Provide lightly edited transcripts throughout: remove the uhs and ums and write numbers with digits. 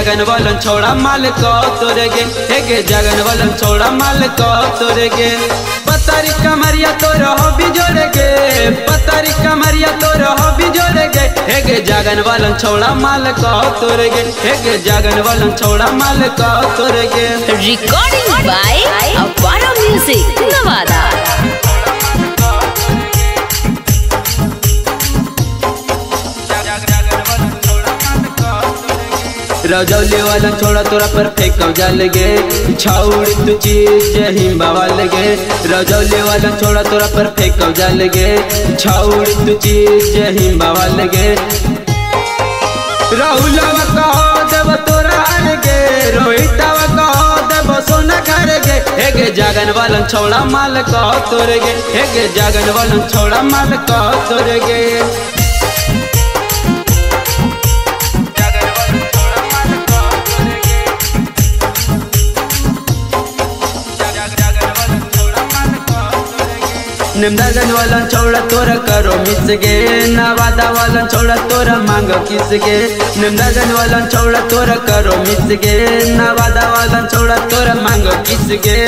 जगन वालन छोड़ा मालिक तोरे गे, एगे जगन वालन छोड़ा मालिक तोरे गे। पतारी कमरिया तोर हबी जोरे गे, पतारी कमरिया तोर हबी जोरे गे, एगे जगन वालन छोड़ा मालिक तोरे गे, एगे जगन वालन छोड़ा मालिक तोरे गे। Recording by अपारा music Nawada. Rajauli वाला छोड़ा तोरा पर फेंका जाल गे, छाउड़ी तू चीज ही बवाल गे। रजौली वाला छोड़ा तोरा पर फेंका जाल गे, छाउड़ी तू चीज ही बवाल गे। राहुल कहो देव तोरा गे, रोहित कहो देव सोना घर गे, एगे जगन वाला छोड़ा माल कहो तोरे गे, एगे जगन वाला छोड़ा माल कहो तोरे गे। नवादा वाला छोड़ा तोरा करो मिस गे, नवादा वाला छोड़ा तोरा मांगो किस गे। नवादा वाला छोड़ा तोरा करो मिस गे, नवादा वाला छोड़ा तोरा मांगो किस गे।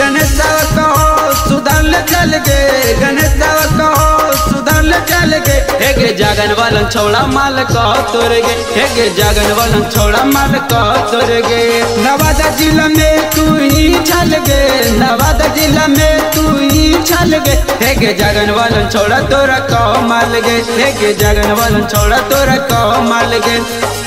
गणेश कहो सुदान ले चल गे, गणेश कहो सुदान ले चल गे, एगे जगन वाला छोड़ा माल कहो तोरे गे, एगे जगन वाला छोड़ा माल कहो तोरे गे। नवादा जिला में तू ही छल गे, नवादा जिला में छल गे, एगे जगन वालन छोड़ा तोरा कहो माल गे, एगे जगन वालन छोड़ा तोरा कहो माल गे।